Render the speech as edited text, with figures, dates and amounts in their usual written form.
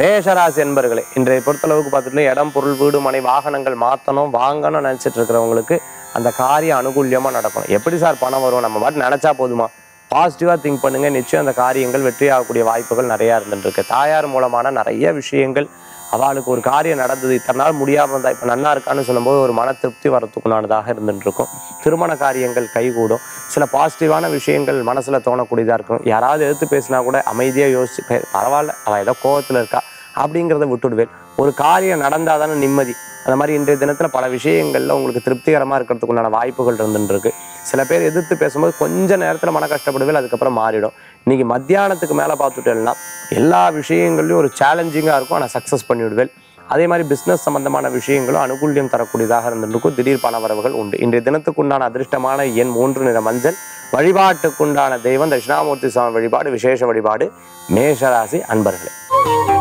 மேஷராசி என்பர்களே, இன்றைய பொறுத்தளவுக்கு பார்த்துட்டு இடம், பொருள், வீடு, மனை, வாகனங்கள் மாற்றணும் வாங்கணும்னு நினச்சிட்டு இருக்கிறவங்களுக்கு அந்த காரியம் அனுகூல்யமாக நடக்கணும். எப்படி சார் பணம் வரும், நம்ம பாட்டு நினச்சா போதுமா? பாசிட்டிவாக திங்க் பண்ணுங்கள், நிச்சயம் அந்த காரியங்கள் வெற்றியாகக்கூடிய வாய்ப்புகள் நிறையா இருந்துட்டுருக்கு. தாயார் மூலமான நிறைய விஷயங்கள், அவளுக்கு ஒரு காரியம் நடந்தது, இத்தனை நாள் முடியாமல் இருந்தால் இப்போ நல்லா இருக்கான்னு சொல்லும்போது ஒரு மன திருப்தி வரத்துக்குள்ளானதாக இருந்துட்டுருக்கும். திருமண காரியங்கள் கைகூடும். சில பாசிட்டிவான விஷயங்கள் மனசில் தோணக்கூடியதாக இருக்கும். யாராவது எடுத்து பேசினா கூட அமைதியாக யோசிச்சு பரவாயில்ல அவள் ஏதோ கோபத்தில் இருக்கா அப்படிங்கிறத விட்டுடுவேன். ஒரு காரியம் நடந்தால் தானே நிம்மதி. அந்த மாதிரி இன்றைய தினத்தில் பல விஷயங்களில் உங்களுக்கு திருப்திகரமாக இருக்கிறதுக்குள்ளான வாய்ப்புகள் இருந்துருக்கு. சில பேர் எதிர்த்து பேசும்போது கொஞ்சம் நேரத்தில் மன கஷ்டப்படுவேன், அதுக்கப்புறம் மாறிடும். இன்றைக்கி மத்தியானத்துக்கு மேலே பார்த்துட்டேன்னா எல்லா விஷயங்கள்லையும் ஒரு சேலஞ்சிங்காக இருக்கும், ஆனால் சக்ஸஸ் பண்ணிவிடுவேன். அதே மாதிரி பிஸ்னஸ் சம்மந்தமான விஷயங்களும் அனுகூல்யம் தரக்கூடியதாக இருந்துருக்கும். திடீர் பண வரவுகள் உண்டு. இன்றைய தினத்துக்குண்டான அதிர்ஷ்டமான எண் 3 நிற மஞ்சள். வழிபாட்டுக்குண்டான தெய்வம் தட்சிணாமூர்த்தி சுவாமி வழிபாடு, விசேஷ வழிபாடு. மேஷராசி அன்பர்களே.